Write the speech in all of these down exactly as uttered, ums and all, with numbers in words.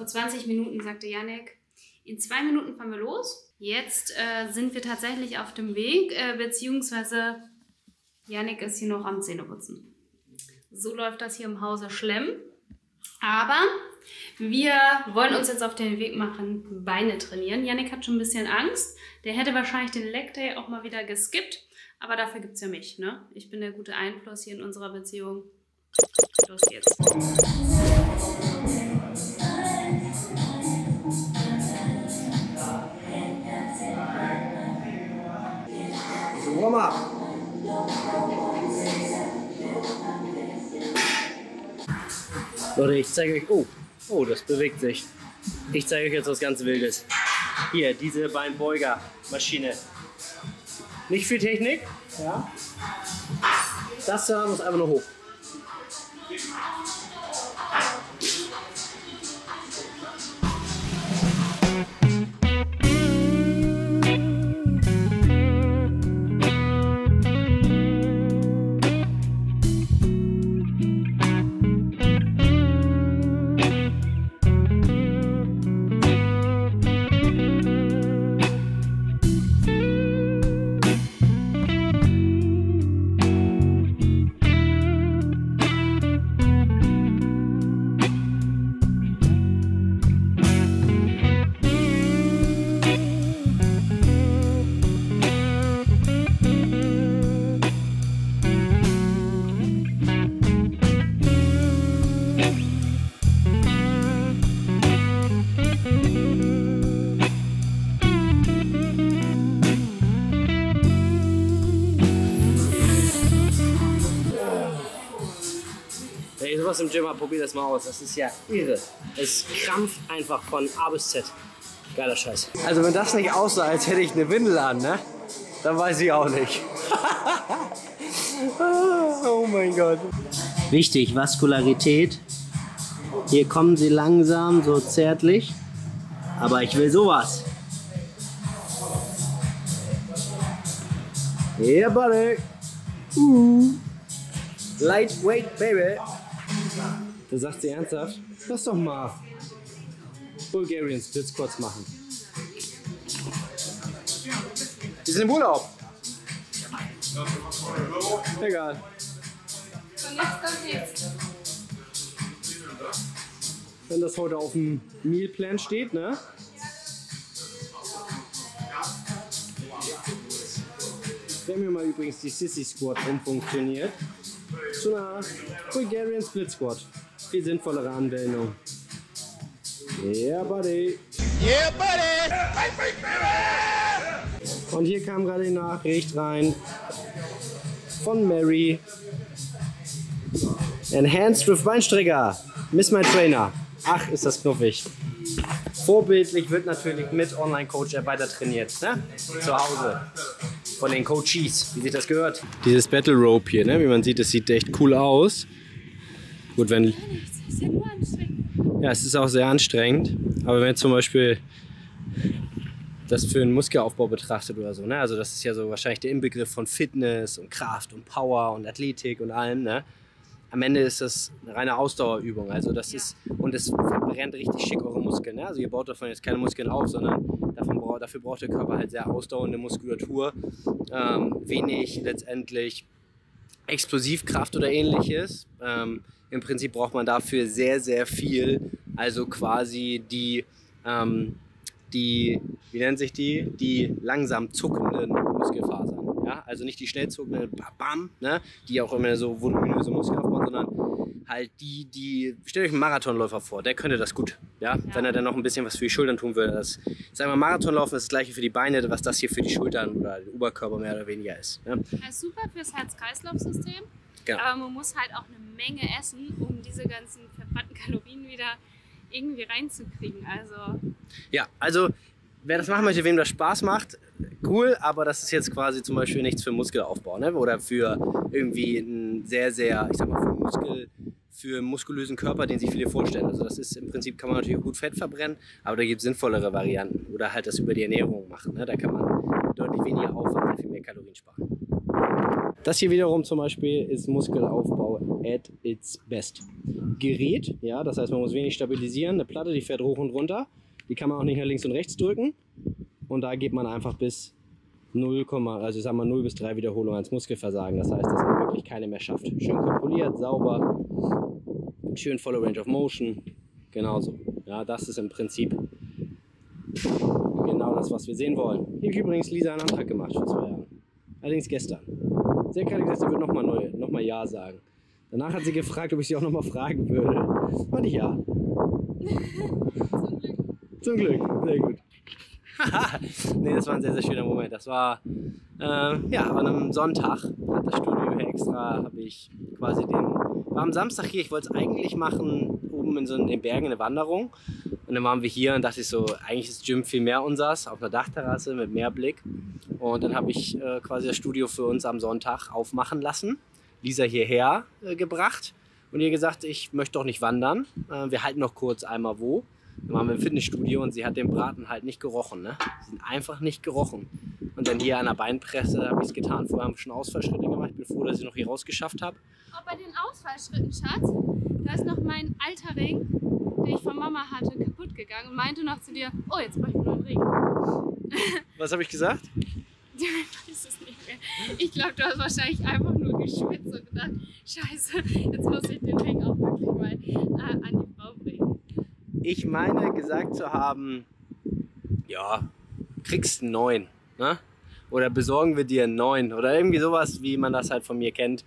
Vor zwanzig Minuten sagte Yannick, in zwei Minuten fahren wir los. Jetzt äh, sind wir tatsächlich auf dem Weg, äh, beziehungsweise Yannick ist hier noch am Zähneputzen. So läuft das hier im Hause Schlemm. Aber wir wollen uns jetzt auf den Weg machen, Beine trainieren. Yannick hat schon ein bisschen Angst. Der hätte wahrscheinlich den Leg Day auch mal wieder geskippt. Aber dafür gibt es ja mich, ne? Ich bin der gute Einfluss hier in unserer Beziehung. Los geht's. Warm up. Leute, ich zeige euch, oh, oh, das bewegt sich. Ich zeige euch jetzt was ganz Wildes. Hier, diese Beinbeuger-Maschine. Nicht viel Technik, ja. Das da muss einfach nur hoch. Was im Gym habe, probier das mal aus. Das ist ja irre. Es krampft einfach von A bis Z. Geiler Scheiß. Also wenn das nicht aussah, als hätte ich eine Windel an, ne? Dann weiß ich auch nicht. Oh mein Gott. Wichtig, Vaskularität. Hier kommen sie langsam, so zärtlich. Aber ich will sowas. Yeah, buddy. Uh. Lightweight, baby. Da sagt sie ernsthaft, lass doch mal Bulgarian Split Squads machen. Die sind im Urlaub. Egal. Und jetzt kommt jetzt. Wenn das heute auf dem Mealplan steht, ne? Wir haben hier mal übrigens die Sissy Squad rumfunktioniert. Zu einer Bulgarian Split Squad. Viel sinnvollere Anwendung. Yeah, buddy. Yeah, buddy. Und hier kam gerade die Nachricht rein von Mary. Enhanced with Beinstrecker. Miss my trainer. Ach, ist das knuffig. Vorbildlich wird natürlich mit Online-Coach weiter trainiert, ne? Zu Hause. Von den Coaches, wie sich das gehört. Dieses Battle Rope hier, ne? Wie man sieht, das sieht echt cool aus. Gut, wenn... Ja, es ist auch sehr anstrengend. Aber wenn zum Beispiel das für einen Muskelaufbau betrachtet oder so, ne? Also das ist ja so wahrscheinlich der Inbegriff von Fitness und Kraft und Power und Athletik und allem, ne? Am Ende ist das eine reine Ausdauerübung. Also das ist, und es verbrennt richtig schick eure Muskeln, ne? Also ihr baut davon jetzt keine Muskeln auf, sondern davon, dafür braucht der Körper halt sehr ausdauernde Muskulatur, ähm, wenig letztendlich Explosivkraft oder ähnliches. Ähm, im Prinzip braucht man dafür sehr, sehr viel, also quasi die, ähm, die, wie nennt sich die, die langsam zuckenden Muskelfasern. Ja? Also nicht die schnell zuckenden, bam, bam, ne? Die auch immer so voluminöse Muskeln aufbauen, sondern halt die, die, stellt euch einen Marathonläufer vor, der könnte das gut. Ja, ja. Wenn er dann noch ein bisschen was für die Schultern tun würde. Das, sagen wir, Marathonlaufen ist das gleiche für die Beine, was das hier für die Schultern oder den Oberkörper mehr oder weniger ist. Ja. Das ist super fürs Herz-Kreislauf-System, genau. Aber man muss halt auch eine Menge essen, um diese ganzen verbrannten Kalorien wieder irgendwie reinzukriegen. Also ja, also wer das machen möchte, wem das Spaß macht, cool, aber das ist jetzt quasi zum Beispiel nichts für Muskelaufbau, ne? Oder für irgendwie einen sehr, sehr, ich sag mal, für Muskel... für einen muskulösen Körper, den sich viele vorstellen. Also das ist im Prinzip, kann man natürlich gut Fett verbrennen, aber da gibt es sinnvollere Varianten oder halt das über die Ernährung machen. Ne? Da kann man deutlich weniger Aufwand und viel mehr Kalorien sparen. Das hier wiederum zum Beispiel ist Muskelaufbau at its best. Gerät, ja, das heißt, man muss wenig stabilisieren. Eine Platte, die fährt hoch und runter. Die kann man auch nicht nach links und rechts drücken. Und da geht man einfach bis null, also ich sag mal null bis drei Wiederholungen ans Muskelversagen. Das heißt, dass man wirklich keine mehr schafft. Schön kontrolliert, sauber, schön volle Range of Motion. Genauso. Ja, das ist im Prinzip genau das, was wir sehen wollen. Hier habe ich übrigens Lisa einen Antrag gemacht vor zwei Jahren. Allerdings gestern. Sie hat gerade gesagt, sie würde nochmal neu, nochmal Ja sagen. Danach hat sie gefragt, ob ich sie auch nochmal fragen würde. Und ich ja. Zum Glück. Zum Glück, sehr gut. Ne, das war ein sehr, sehr schöner Moment. Das war, äh, ja, an einem Sonntag hat das Studio hier extra, habe ich quasi den, war am Samstag hier, ich wollte es eigentlich machen, oben in so in den Bergen eine Wanderung. Und dann waren wir hier und dachte ich so, eigentlich ist das Gym viel mehr unseres, auf einer Dachterrasse mit Meerblick. Und dann habe ich äh, quasi das Studio für uns am Sonntag aufmachen lassen, Lisa hierher äh, gebracht und ihr gesagt, ich möchte doch nicht wandern, äh, wir halten noch kurz einmal wo. Dann waren wir im Fitnessstudio und sie hat den Braten halt nicht gerochen, ne? Sie sind einfach nicht gerochen. Und dann hier an der Beinpresse, da habe ich es getan. Vorher haben wir schon Ausfallschritte gemacht. Ich bin froh, dass ich noch hier rausgeschafft habe. Auch bei den Ausfallschritten, Schatz, da ist noch mein alter Ring, den ich von Mama hatte, kaputt gegangen und meinte noch zu dir, oh, jetzt brauche ich nur einen Ring. Was habe ich gesagt? Ich weiß es nicht mehr. Ich glaube, du hast wahrscheinlich einfach nur geschwitzt und gedacht, scheiße, jetzt muss ich den Ring auch wirklich mal äh, an die Frau bringen. Ich meine, gesagt zu haben, ja, kriegst einen neuen, ne? Oder besorgen wir dir einen neuen oder irgendwie sowas, wie man das halt von mir kennt.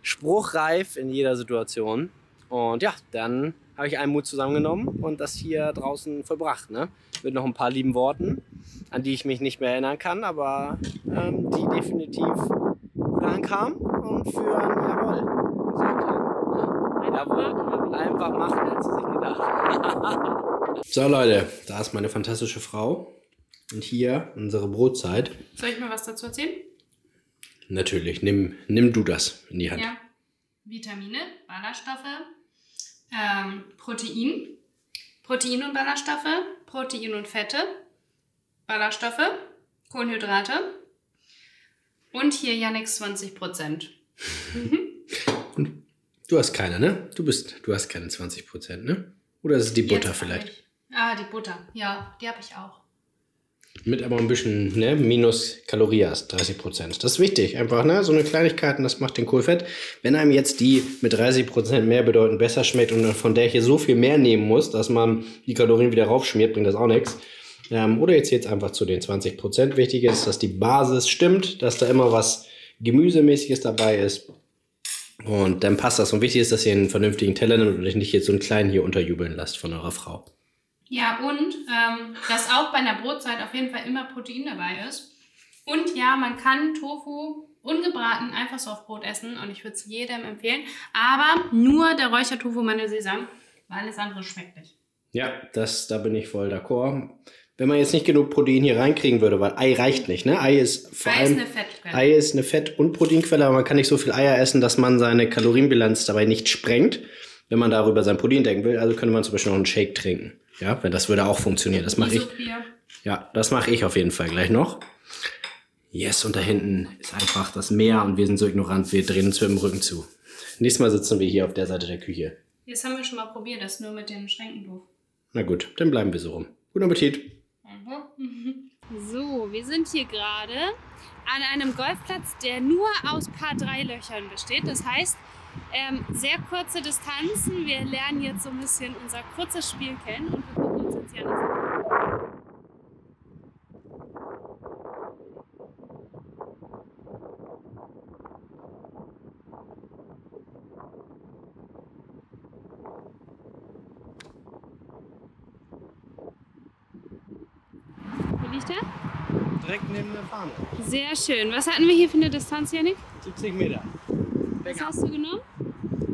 Spruchreif in jeder Situation. Und ja, dann habe ich einen Mut zusammengenommen und das hier draußen vollbracht, ne? Mit noch ein paar lieben Worten, an die ich mich nicht mehr erinnern kann, aber ähm, die definitiv gut ankamen und für ein Jawohl gesagt haben. Ne? Jawohl, einfach machen, als sie sich gedacht haben. So Leute, da ist meine fantastische Frau und hier unsere Brotzeit. Soll ich mal was dazu erzählen? Natürlich, nimm, nimm du das in die Hand. Ja, Vitamine, Ballaststoffe, ähm, Protein, Protein und Ballaststoffe, Protein und Fette, Ballaststoffe, Kohlenhydrate und hier Yannicks zwanzig Prozent. Mhm. Du hast keine, ne? Du bist, du hast keine zwanzig Prozent, ne? Oder ist es die Butter jetzt vielleicht? Ich. Ah, die Butter, ja, die habe ich auch. Mit aber ein bisschen, ne, minus Kalorias, dreißig Prozent. Das ist wichtig, einfach, ne, so eine Kleinigkeit, und das macht den Kohlfett. Wenn einem jetzt die mit dreißig Prozent mehr bedeutend besser schmeckt und von der hier so viel mehr nehmen muss, dass man die Kalorien wieder raufschmiert, bringt das auch nichts. Ähm, oder jetzt jetzt einfach zu den zwanzig Prozent. Wichtig ist, dass die Basis stimmt, dass da immer was Gemüsemäßiges dabei ist. Und dann passt das. Und wichtig ist, dass ihr einen vernünftigen Teller nimmt und euch nicht jetzt so einen kleinen hier unterjubeln lasst von eurer Frau. Ja, und ähm, dass auch bei einer Brotzeit auf jeden Fall immer Protein dabei ist. Und ja, man kann Tofu ungebraten einfach so auf Brot essen und ich würde es jedem empfehlen. Aber nur der Räuchertofu, Mandel, Sesam, weil alles andere schmeckt nicht. Ja, das, da bin ich voll d'accord. Wenn man jetzt nicht genug Protein hier reinkriegen würde, weil Ei reicht nicht, ne? Ei ist vor Ei allem, ist eine Fettquelle. Ei ist eine Fett- und Proteinquelle, aber man kann nicht so viel Eier essen, dass man seine Kalorienbilanz dabei nicht sprengt, wenn man darüber sein Protein denken will. Also könnte man zum Beispiel noch einen Shake trinken. Ja, wenn das würde auch funktionieren. Das mache ich. Ja, das mache ich auf jeden Fall gleich noch. Yes, und da hinten ist einfach das Meer und wir sind so ignorant, wir drehen uns mit dem Rücken zu. Nächstes Mal sitzen wir hier auf der Seite der Küche. Jetzt haben wir schon mal probiert, das nur mit den Schränken doof. Na gut, dann bleiben wir so rum. Guten Appetit. So, wir sind hier gerade an einem Golfplatz, der nur aus Par drei Löchern besteht. Das heißt, Ähm, sehr kurze Distanzen. Wir lernen jetzt so ein bisschen unser kurzes Spiel kennen und wir gucken uns jetzt hier an. Wo liegt der? Direkt neben der Fahne. Sehr schön. Was hatten wir hier für eine Distanz, Yannick? siebzig Meter. Was hast du genommen?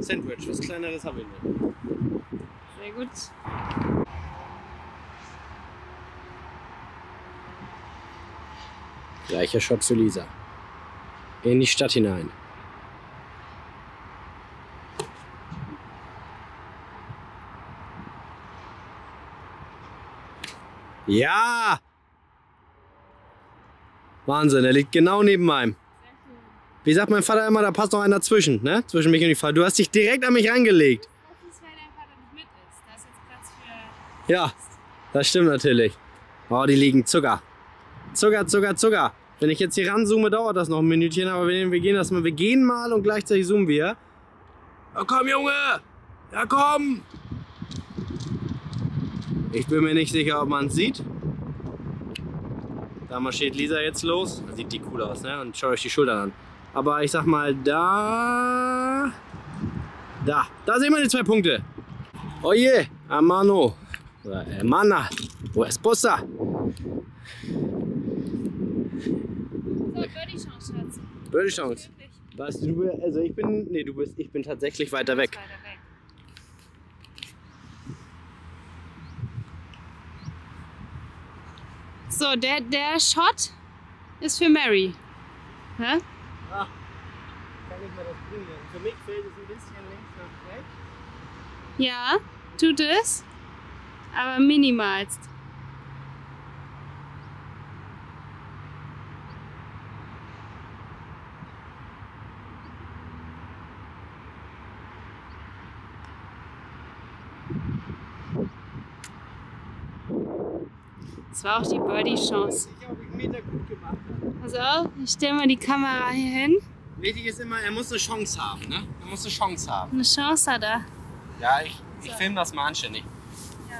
Sandwich, was Kleineres habe ich nicht. Sehr gut. Gleicher Shot zu Lisa. In die Stadt hinein. Ja! Wahnsinn, er liegt genau neben meinem. Wie sagt mein Vater immer, da passt noch einer dazwischen, ne? Zwischen mich und die Frau. Du hast dich direkt an mich angelegt. Das ist, weil dein Vater nicht mit ist. Da ist jetzt Platz für... Ja, das stimmt natürlich. Oh, die liegen Zucker. Zucker, Zucker, Zucker. Wenn ich jetzt hier ranzoome, dauert das noch ein Minütchen, aber wir, wir gehen das mal. Wir gehen mal und gleichzeitig zoomen wir. Ja, komm, Junge! Ja, komm! Ich bin mir nicht sicher, ob man es sieht. Da marschiert Lisa jetzt los. Da sieht die cool aus, ne? Und schaut euch die Schultern an. Aber ich sag mal, da... Da. Da sehen wir die zwei Punkte. Oje, hermano. Oder hermana. Wo es posa? Birdie-Chance, Schatz. Birdie-Chance. Weißt du, du, also ich bin, nee, du bist, ich bin tatsächlich weiter weg. Weiter weg. So, der, der Shot ist für Mary. Hä? Ah, kann ich mal das bringen. Für mich fällt es ein bisschen links nach rechts. Ja, tut es, aber minimalst. Das war auch die Birdie-Chance. Ich weiß nicht, ob ich Meter gut gemacht habe. Pass auf, ich stelle mal die Kamera hier hin. Wichtig ist immer, er muss eine Chance haben, ne? Er muss eine Chance haben. Eine Chance hat er. Ja, ich, ich so. Filme das mal anständig. Ja,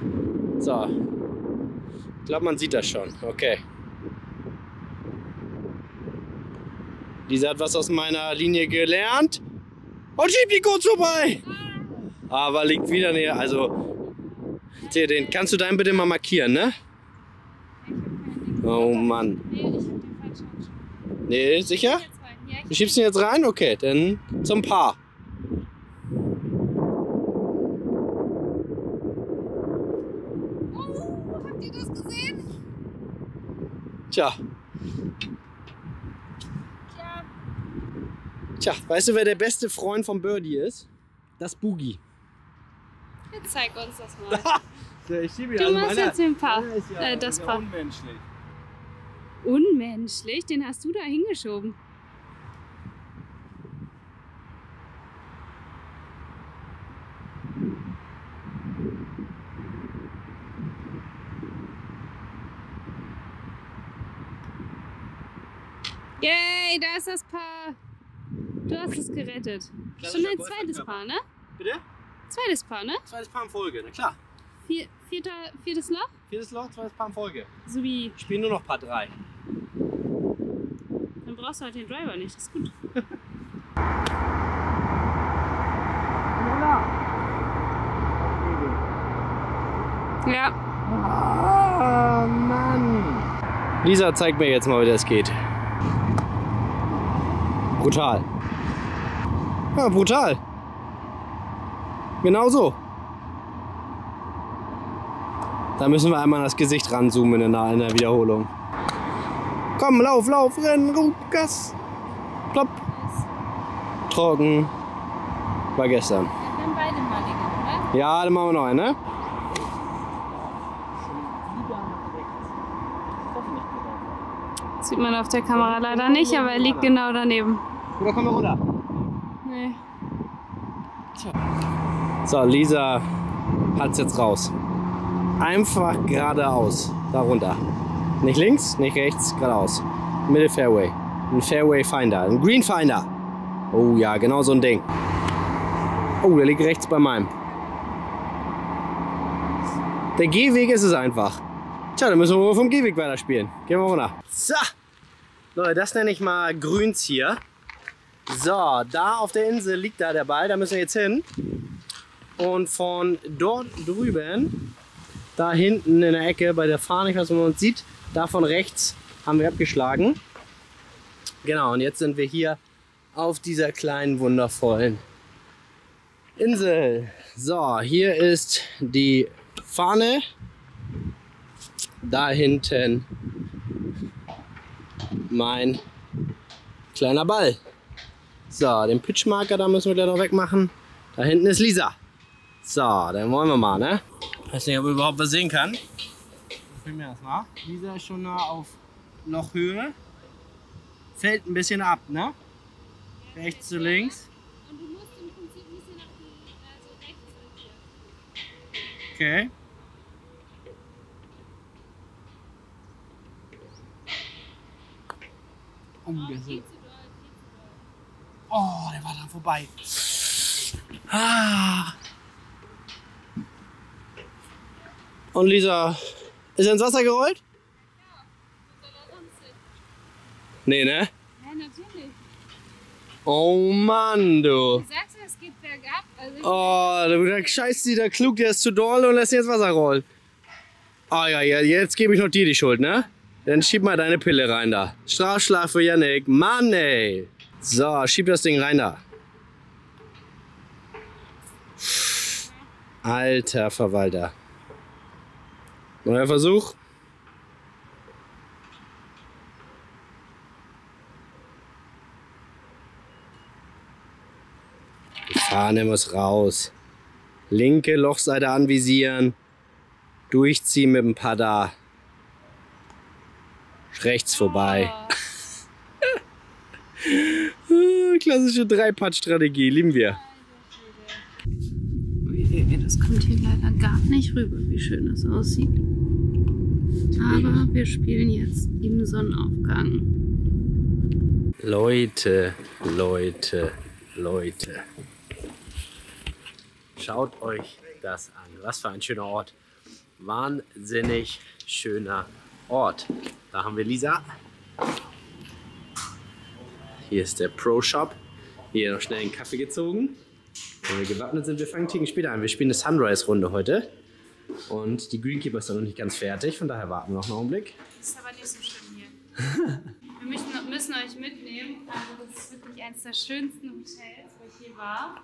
oder so. So. Ich glaube, man sieht das schon. Okay. Lisa hat was aus meiner Linie gelernt. Und schiebt die kurz vorbei. Aber liegt wieder näher. Also. Den kannst du deinen bitte mal markieren, ne? Oh Mann. Nee, ich hab den falschen Handschuh. Nee, sicher? Du schiebst ihn jetzt rein? Okay, dann zum Paar. Oh, habt ihr das gesehen? Tja. Tja. Tja, weißt du, wer der beste Freund von Birdie ist? Das Boogie. Jetzt zeig uns das mal. Ja, ich schiebe ihn. Du machst jetzt den Paar. Ja, äh, das Paar. Unmenschlich. Unmenschlich? Den hast du da hingeschoben. Yay, da ist das Paar. Du hast es gerettet. Schon ein zweites Paar, ne? Bitte? Zweites Paar, ne? Zweites Paar in Folge, na klar. Vier, vierter, viertes Loch? Viertes Loch, zweites Paar in Folge. So wie... Ich spiele nur noch Paar drei. Dann brauchst du halt den Driver nicht, das ist gut. Ja. Oh Mann. Lisa zeigt mir jetzt mal, wie das geht. Brutal. Ja, brutal. Genau so. Da müssen wir einmal das Gesicht ranzoomen in der, in der Wiederholung. Komm, lauf, lauf, renn, rup, Gas. Plopp. Trocken. War gestern. Wir können beide mal liegen, oder? Ja, dann machen wir noch einen, ne? Das sieht man auf der Kamera leider nicht, aber er liegt genau daneben. Oder kommen wir runter? Nee. Tja. So, Lisa hat's jetzt raus. Einfach geradeaus, da runter. Nicht links, nicht rechts, geradeaus. Middle Fairway. Ein Fairway Finder, ein Green Finder. Oh ja, genau so ein Ding. Oh, der liegt rechts bei meinem. Der Gehweg ist es einfach. Tja, dann müssen wir vom Gehweg weiterspielen. Gehen wir runter. So, Leute, das nenne ich mal Grüns hier. So, da auf der Insel liegt da der Ball, da müssen wir jetzt hin. Und von dort drüben, da hinten in der Ecke bei der Fahne, ich weiß nicht, ob man uns sieht, da von rechts haben wir abgeschlagen. Genau, und jetzt sind wir hier auf dieser kleinen, wundervollen Insel. So, hier ist die Fahne. Da hinten mein kleiner Ball. So, den Pitchmarker, da müssen wir gleich noch wegmachen. Da hinten ist Lisa. So, dann wollen wir mal, ne? Ich weiß nicht, ob ich überhaupt was sehen kann. Ich filme mir das mal. Lisa ist schon nah auf Lochhöhe. Fällt ein bisschen ab, ne? Ja, rechts zu links. Und du musst im Prinzip ein bisschen nach rechts sortieren. Okay. Ungesund. Oh, der war da vorbei. Ah. Und Lisa, ist er ins Wasser gerollt? Nee, ne? Ja, natürlich. Oh Mann, du. Du sagst ja, es geht bergab. Also oh, der scheiß die, der Klug, der ist zu doll und lässt ihn ins Wasser rollen. Ah oh, ja, ja, jetzt gebe ich noch dir die Schuld, ne? Dann schieb mal deine Pille rein da. Strafschlag für Yannick. Mann, ey. So, schieb das Ding rein da. Alter Verwalter. Neuer Versuch. Die Fahne muss raus. Linke Lochseite anvisieren. Durchziehen mit dem Padda. Rechts vorbei. Oh. Klassische Dreipad-Strategie. Lieben wir. Das kommt hier leider gar nicht rüber, wie schön es aussieht. Aber wir spielen jetzt im Sonnenaufgang. Leute, Leute, Leute. Schaut euch das an. Was für ein schöner Ort. Wahnsinnig schöner Ort. Da haben wir Lisa. Hier ist der Pro Shop. Hier noch schnell einen Kaffee gezogen. Wenn wir gewappnet sind, wir fangen Ticken später an. Wir spielen eine Sunrise-Runde heute. Und die Greenkeeper ist dann noch nicht ganz fertig, von daher warten wir noch einen Augenblick. Das ist aber nicht so schlimm hier. Wir müssen, müssen euch mitnehmen. Also das ist wirklich eines der schönsten Hotels, wo ich hier war.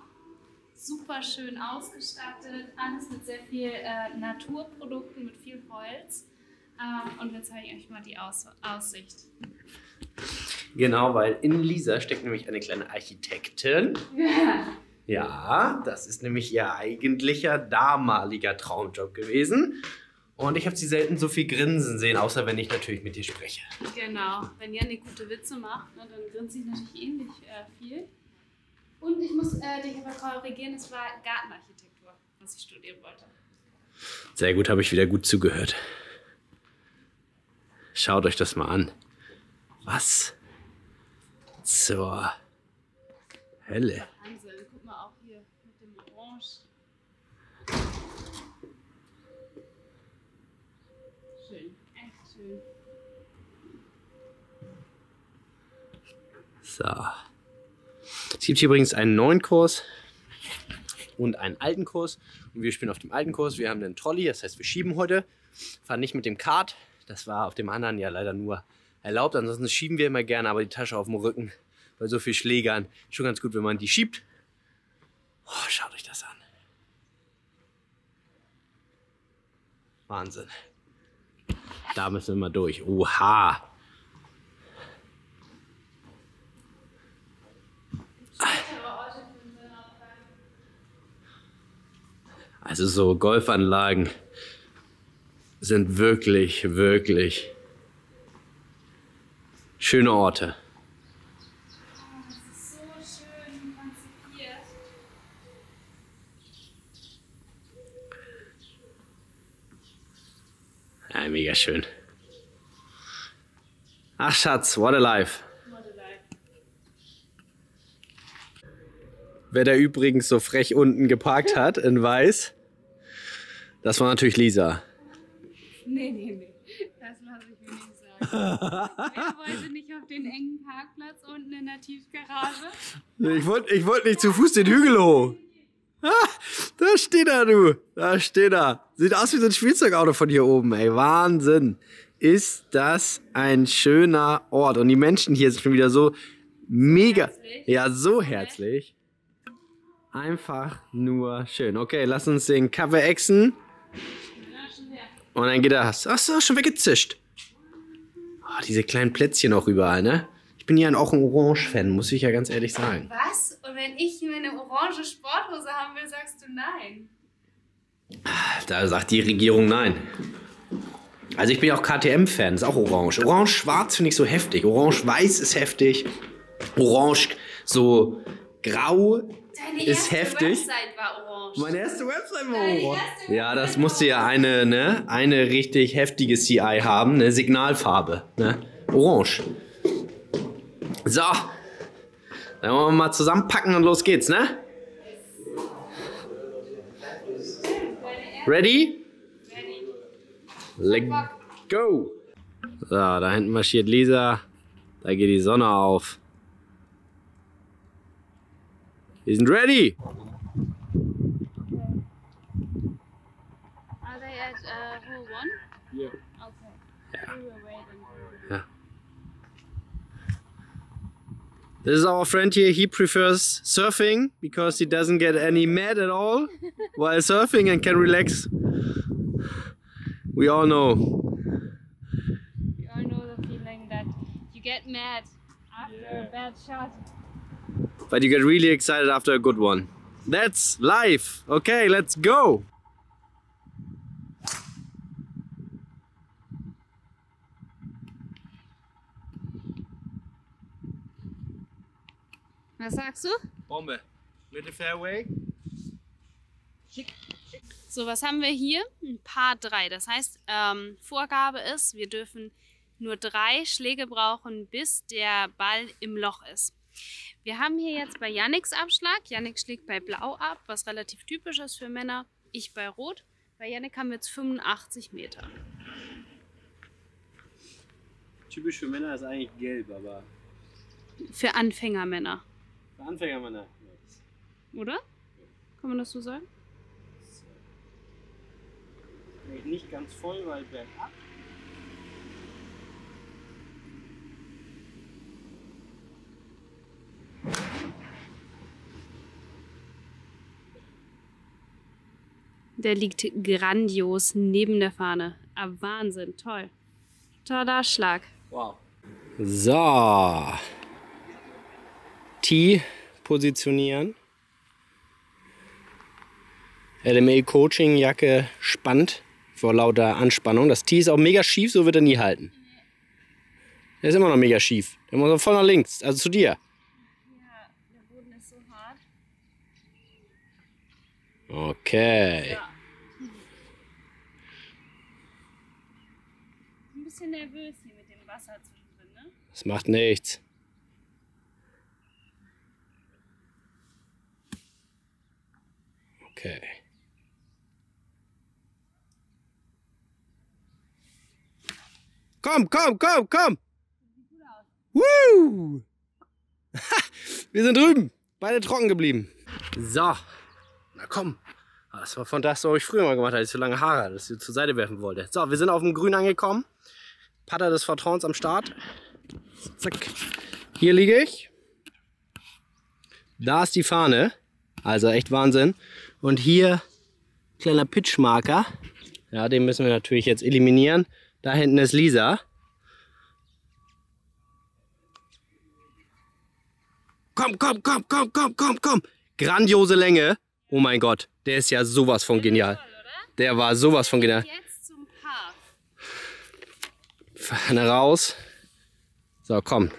Super schön ausgestattet, alles mit sehr viel äh, Naturprodukten, mit viel Holz. Uh, und wir zeigen euch mal die Aus Aussicht. Genau, weil in Lisa steckt nämlich eine kleine Architektin. Ja. Ja, das ist nämlich ihr eigentlicher damaliger Traumjob gewesen. Und ich habe sie selten so viel grinsen sehen, außer wenn ich natürlich mit ihr spreche. Genau, wenn Yannick gute Witze macht, ne, dann grinse ich natürlich ähnlich äh, viel. Und ich muss äh, dich aber korrigieren, es war Gartenarchitektur, was ich studieren wollte. Sehr gut, habe ich wieder gut zugehört. Schaut euch das mal an. Was zur Hölle. Wahnsinn, guck mal auch hier mit dem Orange. Schön, echt schön. So. Es gibt hier übrigens einen neuen Kurs und einen alten Kurs. Und wir spielen auf dem alten Kurs. Wir haben den Trolley, das heißt wir schieben heute. Fahren nicht mit dem Kart. Das war auf dem anderen ja leider nur erlaubt. Ansonsten schieben wir immer gerne, aber die Tasche auf dem Rücken bei so viel Schlägern. Schon ganz gut, wenn man die schiebt. Oh, schaut euch das an. Wahnsinn. Da müssen wir mal durch. Oha. Also so Golfanlagen sind wirklich, wirklich schöne Orte. Oh, das ist so schön konzipiert. Ja, mega schön. Ach Schatz, what a life. What a life. Wer da übrigens so frech unten geparkt hat, in weiß, das war natürlich Lisa. Nee, nee, nee. Das lasse ich mir nicht sagen. Wer wollte nicht auf den engen Parkplatz unten in der Tiefgarage? Ich wollte ich wollt nicht zu Fuß den Hügel hoch. Ah, da steht er, du. Da steht er. Sieht aus wie so ein Spielzeugauto von hier oben, ey. Wahnsinn. Ist das ein schöner Ort. Und die Menschen hier sind schon wieder so mega. Herzlich. Ja, so herzlich. Einfach nur schön. Okay, lass uns den Cover exen. Und dann geht das. Ach so, schon weggezischt. Oh, diese kleinen Plätzchen auch überall, ne? Ich bin ja auch ein Orange-Fan, muss ich ja ganz ehrlich sagen. Was? Und wenn ich meine orange Sporthose haben will, sagst du nein? Da sagt die Regierung nein. Also ich bin ja auch K T M-Fan, ist auch orange. Orange-schwarz finde ich so heftig. Orange-weiß ist heftig. Orange so grau ist heftig. Meine erste Website war orange. Ja, das musste ja eine, ne, eine richtig heftige C I haben, eine Signalfarbe, ne? Orange. So, dann wollen wir mal zusammenpacken und los geht's, ne? Ready? Let's go! So, da hinten marschiert Lisa. Da geht die Sonne auf. Wir sind ready! Are they at uh, hole one? Yeah. Okay. We were waiting. Yeah. This is our friend here. He prefers surfing because he doesn't get any mad at all while surfing and can relax. We all know. We all know the feeling that you get mad after yeah. a bad shot. But you get really excited after a good one. That's life. Okay, let's go. Was sagst du? Bombe. Mit dem Fairway. Schick. So, was haben wir hier? Ein Par drei. Das heißt, ähm, Vorgabe ist, wir dürfen nur drei Schläge brauchen, bis der Ball im Loch ist. Wir haben hier jetzt bei Yannicks Abschlag. Yannick schlägt bei Blau ab, was relativ typisch ist für Männer. Ich bei Rot. Bei Yannick haben wir jetzt fünfundachtzig Meter. Typisch für Männer ist eigentlich gelb, aber... Für Anfängermänner. Für Anfängermänner. Oder? Kann man das so sagen? Nicht ganz voll, weil bergab. Der liegt grandios neben der Fahne. Ah, Wahnsinn, toll. Toller Schlag. Wow. So. Tee positionieren. L M A Coaching Jacke spannt. Vor lauter Anspannung. Das Tee ist auch mega schief, so wird er nie halten. Er ist immer noch mega schief. Der muss voll nach links, also zu dir. Ja, der Boden ist so hart. Okay. Ja. Ein bisschen nervös hier mit dem Wasser zwischendrin, ne? Das macht nichts. Okay. Komm, komm, komm, komm! Sieht gut aus. Woo! Wir sind drüben. Beide trocken geblieben. So, na komm. Das war von das, was ich früher mal gemacht habe, dass ich so lange Haare, dass ich zur Seite werfen wollte. So, wir sind auf dem Grün angekommen. Putter des Vertrauens am Start. Zack. Hier liege ich. Da ist die Fahne. Also echt Wahnsinn. Und hier kleiner Pitchmarker. Ja, den müssen wir natürlich jetzt eliminieren. Da hinten ist Lisa. Komm, komm, komm, komm, komm, komm, komm. Grandiose Länge. Oh mein Gott, der ist ja sowas von genial. Der war sowas von genial. Jetzt zum Paar. Fahne raus. So, komm.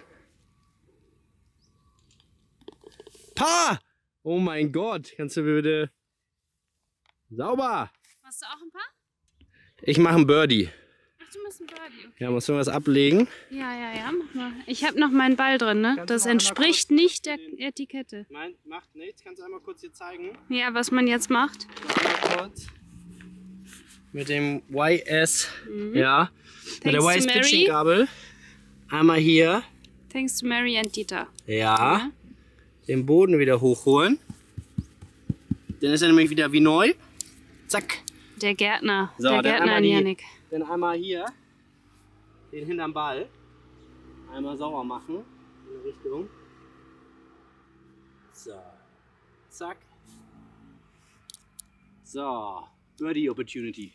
Paar! Oh mein Gott, kannst du bitte... Sauber! Machst du auch ein Paar? Ich mache ein Birdie. Du musst ein Birdie, okay. Ja, musst du was ablegen? Ja, ja, ja, mach mal. Ich habe noch meinen Ball drin, ne? Kannst das entspricht nicht der Etikette. Nein, macht nichts. Kannst du einmal kurz hier zeigen? Ja, was man jetzt macht. Kurz. Mit dem Y S, mhm. ja. Thanks mit der Y S-Pitching-Gabel. Einmal hier. Thanks to Mary and Dieter. Ja. ja. Den Boden wieder hochholen. Dann ist er nämlich wieder wie neu. Zack. Der Gärtner. So, der Gärtner an Yannick. Dann einmal hier den hinterm Ball einmal sauber machen in die Richtung. So, zack. So, Birdie Opportunity.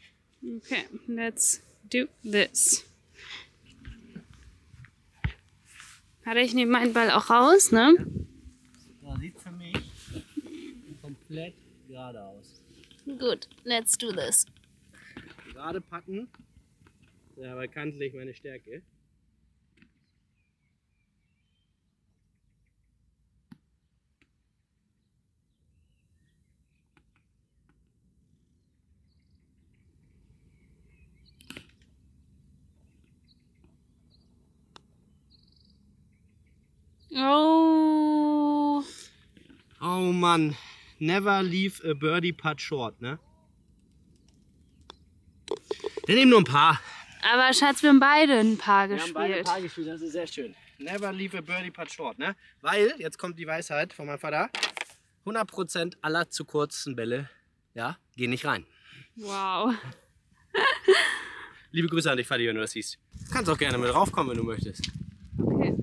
Okay, let's do this. Warte, ich nehme meinen Ball auch raus, ne? Das sieht für mich komplett gerade aus. Gut, let's do this. Gerade packen. Ja, aber kantelig meine Stärke. Oh. Oh Mann. Never leave a birdie putt short, ne? Wir nehmen nur ein paar. Aber Schatz, wir haben beide ein paar wir gespielt. Wir haben beide ein paar gespielt, das ist sehr schön. Never leave a birdie putt short, ne? Weil, jetzt kommt die Weisheit von meinem Vater, hundert Prozent aller zu kurzen Bälle, ja, gehen nicht rein. Wow. Liebe Grüße an dich, Vati, wenn du das siehst. Du kannst auch gerne mit raufkommen, wenn du möchtest. Okay.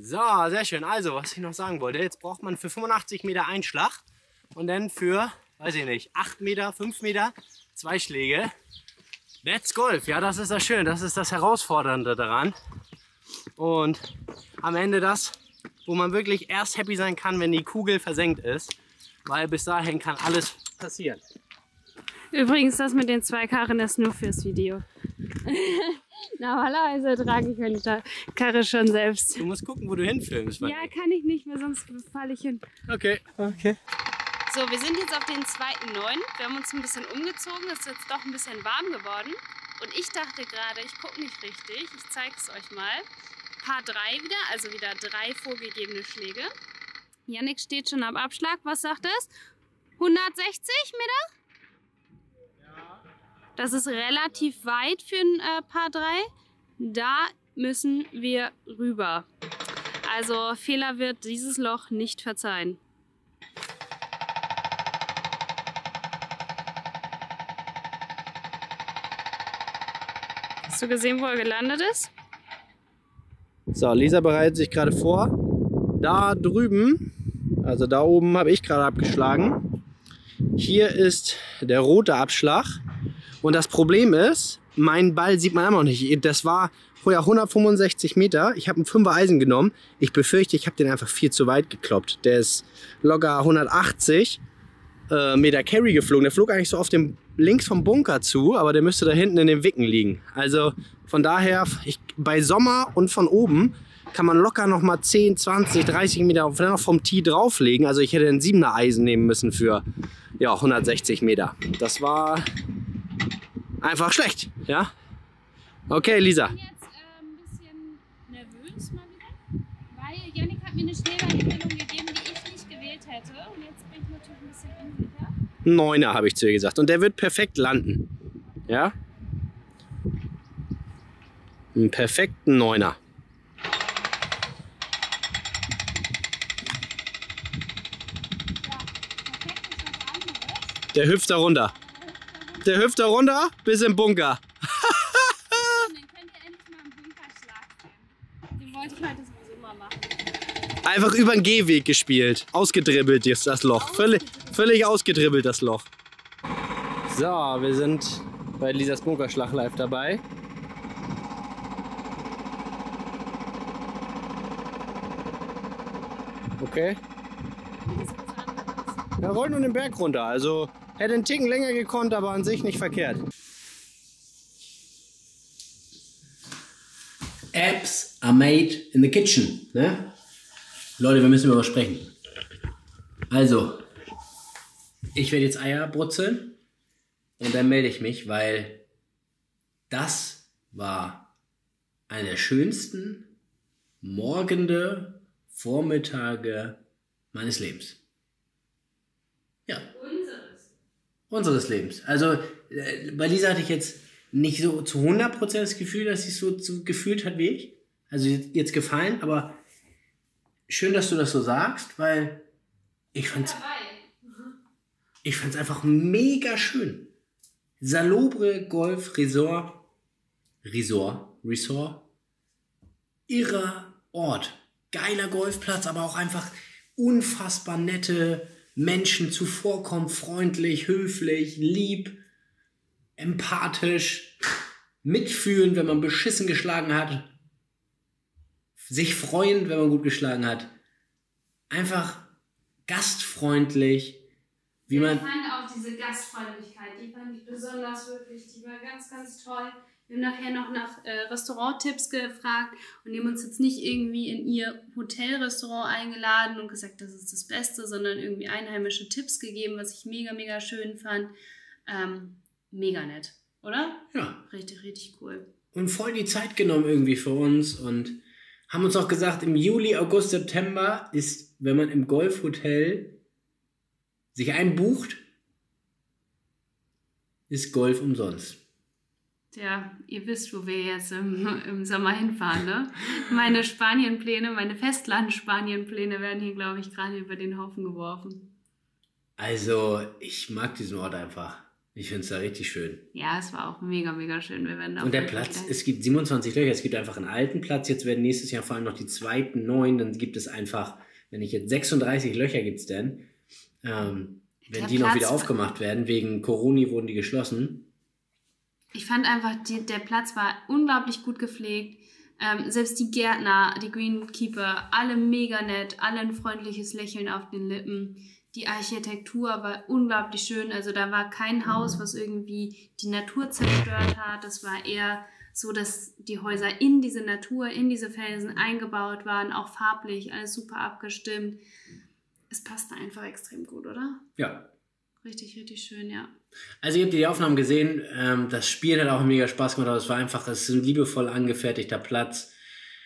So, sehr schön. Also, was ich noch sagen wollte, jetzt braucht man für fünfundachtzig Meter einen Schlag und dann für, weiß ich nicht, acht Meter, fünf Meter, zwei Schläge. That's Golf. Ja, das ist das Schöne, das ist das Herausfordernde daran. Und am Ende das, wo man wirklich erst happy sein kann, wenn die Kugel versenkt ist, weil bis dahin kann alles passieren. Übrigens, das mit den zwei Karren ist nur fürs Video. Normalerweise trage ich meine Karre schon selbst. Du musst gucken, wo du hinfilmst. Ja, kann ich nicht mehr, sonst falle ich hin. Okay, okay. So, wir sind jetzt auf den zweiten neuen. Wir haben uns ein bisschen umgezogen, es ist jetzt doch ein bisschen warm geworden. Und ich dachte gerade, ich gucke nicht richtig, ich zeige es euch mal. Paar drei wieder, also wieder drei vorgegebene Schläge. Yannick steht schon am Abschlag, was sagt es? hundertsechzig Meter? Das ist relativ weit für ein äh, Paar drei. Da müssen wir rüber. Also Fehler wird dieses Loch nicht verzeihen. Hast du gesehen, wo er gelandet ist? So, Lisa bereitet sich gerade vor. Da drüben, also da oben habe ich gerade abgeschlagen. Hier ist der rote Abschlag. Und das Problem ist, mein Ball sieht man immer noch nicht. Das war vorher hundertfünfundsechzig Meter. Ich habe ein Fünfer Eisen genommen. Ich befürchte, ich habe den einfach viel zu weit gekloppt. Der ist locker hundertachtzig äh, Meter Carry geflogen. Der flog eigentlich so auf dem links vom Bunker zu, aber der müsste da hinten in den Wicken liegen. Also von daher, ich, bei Sommer und von oben kann man locker nochmal zehn, zwanzig, dreißig Meter vielleicht noch vom Tee drauflegen. Also ich hätte ein Siebener Eisen nehmen müssen für ja, hundertsechzig Meter. Das war... einfach schlecht, ja? Okay, Lisa. Ich bin jetzt äh, ein bisschen nervös mal wieder, weil Yannick hat mir eine Schneeballempfehlung gegeben, die ich nicht gewählt hätte. Und jetzt bin ich natürlich ein bisschen unsicher. Neuner, habe ich zu ihr gesagt. Und der wird perfekt landen. Ja? Einen perfekten Neuner. Der hüpft da runter. Der hüpft da runter bis im Bunker. Dann könnt ihr endlich mal einen Bunkerschlag sehen. Den wollte ich heute sowieso mal machen. Einfach über den Gehweg gespielt. Ausgedribbelt ist das Loch. Völlig, völlig ausgedribbelt das Loch. So, wir sind bei Lisas Bunkerschlag live dabei. Okay. Wir rollen nur den Berg runter, also. Hätte einen Ticken länger gekonnt, aber an sich nicht verkehrt. Apps are made in the kitchen. Ne? Leute, wir müssen über was sprechen. Also, ich werde jetzt Eier brutzeln und dann melde ich mich, weil das war eine der schönsten morgende Vormittage meines Lebens. Ja. Unseres Lebens. Also äh, bei Lisa hatte ich jetzt nicht so zu hundert Prozent das Gefühl, dass sie es so, so gefühlt hat wie ich. Also jetzt, jetzt gefallen, aber schön, dass du das so sagst, weil ich fand's, ich fand's einfach mega schön. Salobre Golf Resort, Resort, Resort, irrer Ort, geiler Golfplatz, aber auch einfach unfassbar nette Menschen, zuvorkommen, freundlich, höflich, lieb, empathisch, mitfühlend, wenn man beschissen geschlagen hat, sich freuen, wenn man gut geschlagen hat, einfach gastfreundlich, wie man... Ich fand auch diese Gastfreundlichkeit, die fand ich besonders wirklich, die war ganz, ganz toll. Wir haben nachher noch nach äh, Restauranttipps gefragt und haben uns jetzt nicht irgendwie in ihr Hotelrestaurant eingeladen und gesagt, das ist das Beste, sondern irgendwie einheimische Tipps gegeben, was ich mega, mega schön fand. Ähm, mega nett, oder? Ja. Richtig, richtig cool. Und voll die Zeit genommen irgendwie für uns und haben uns auch gesagt, im Juli, August, September ist, wenn man im Golfhotel sich einbucht, ist Golf umsonst. Ja, ihr wisst, wo wir jetzt im, im Sommer hinfahren, ne? Meine Spanienpläne, meine Festland-Spanienpläne werden hier, glaube ich, gerade über den Haufen geworfen. Also, ich mag diesen Ort einfach. Ich finde es da richtig schön. Ja, es war auch mega, mega schön. Wir werden da und der Platz, es gibt siebenundzwanzig Löcher, es gibt einfach einen alten Platz. Jetzt werden nächstes Jahr vor allem noch die zweiten, neun, dann gibt es einfach, wenn ich jetzt sechsunddreißig Löcher gibt es denn, ähm, wenn die noch wieder aufgemacht werden, wegen Corona wurden die geschlossen. Ich fand einfach, die, der Platz war unglaublich gut gepflegt. Ähm, selbst die Gärtner, die Greenkeeper, alle mega nett, alle ein freundliches Lächeln auf den Lippen. Die Architektur war unglaublich schön. Also da war kein Haus, was irgendwie die Natur zerstört hat. Das war eher so, dass die Häuser in diese Natur, in diese Felsen eingebaut waren, auch farblich, alles super abgestimmt. Es passte einfach extrem gut, oder? Ja. Richtig, richtig schön, ja. Also ihr habt die Aufnahmen gesehen, das Spiel hat auch mega Spaß gemacht, aber es war einfach, es ist ein liebevoll angefertigter Platz,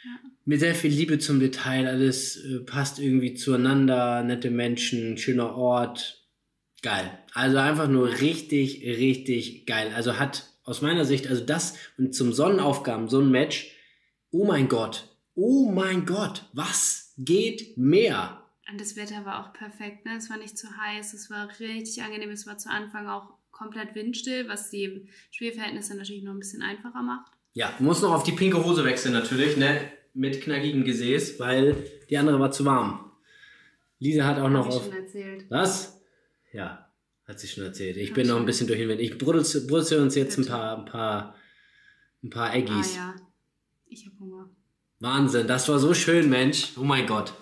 ja. Mit sehr viel Liebe zum Detail, alles passt irgendwie zueinander, nette Menschen, schöner Ort, geil. Also einfach nur richtig, richtig geil. Also hat aus meiner Sicht, also das und zum Sonnenaufgaben, so ein Match, oh mein Gott, oh mein Gott, was geht mehr? Und das Wetter war auch perfekt, ne? Es war nicht zu heiß, es war richtig angenehm, es war zu Anfang auch komplett windstill, was die Spielverhältnisse natürlich noch ein bisschen einfacher macht. Ja, muss noch auf die pinke Hose wechseln natürlich, ne? Mit knackigem Gesäß, weil die andere war zu warm. Lisa hat auch noch auf... Hat sie schon erzählt. Was? Ja, hat sie schon erzählt. Ich bin noch ein bisschen durch den Wind. Ich brutzel uns jetzt ein paar, ein paar, ein paar Eggies. Ah ja, ich habe Hunger. Wahnsinn, das war so schön, Mensch. Oh mein Gott.